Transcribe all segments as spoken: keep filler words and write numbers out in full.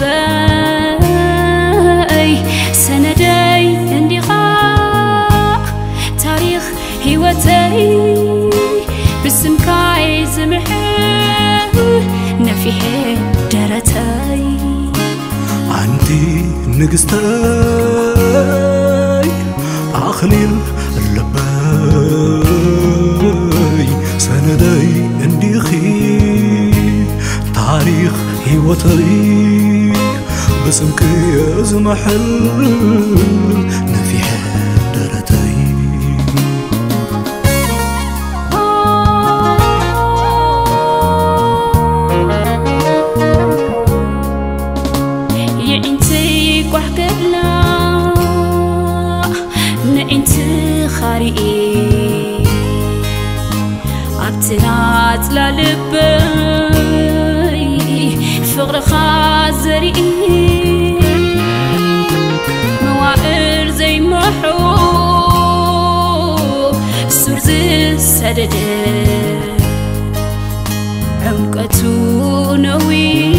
باي سنداي اندقاء تاريخ هواتي باسمك عايز محل نفيحي درتاي عندي نقصتاي عخليل اللباي سنداي اندخي تاريخ هواتي باسمك عايز محل عبتنات للبي فقر خازري موائر زي محروب سرز السدد عمقتو نوي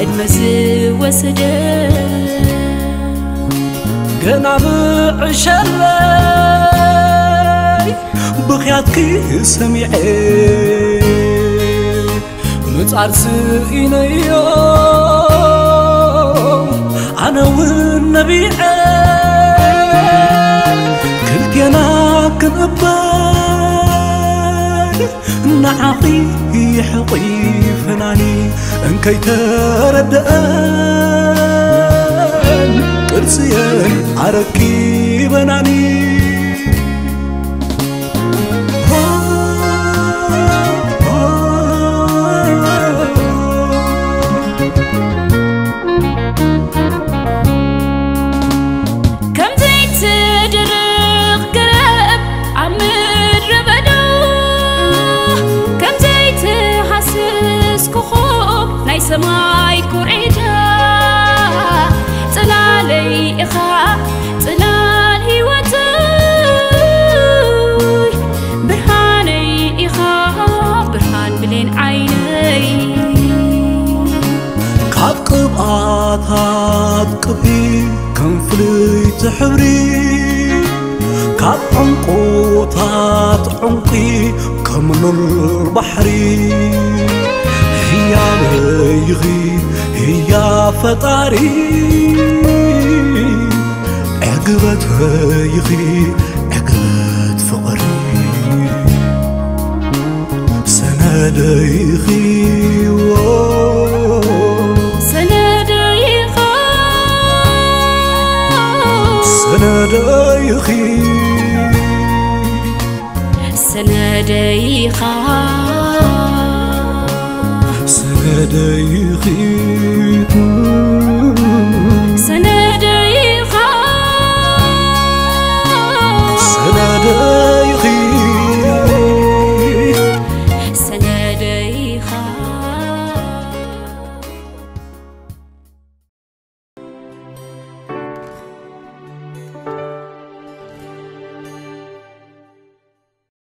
ادمز وسدد جناب عشري بخياتك سمعي متعرسين يوم أنا والنبي كل جناك نباي نعقي حقي فناني إن كي تردأ كرسيان عركي بناني كم زيت درق قراب عمر ربدو كم زيت حسس كخوب ناي سماي كوريدا طلالي إخاء طلال هواتي برهاني إخاء برهان بلين عيني كاب قبعاتات قبي كم فليت حبري كاب عنقوتات عنقي كم نور بحري هي بيغي هي فطاري عقبت هيغي عقبت فقري سنة دايغي سنة دايغا سنة دايغي سنة دايغا سنة دايغي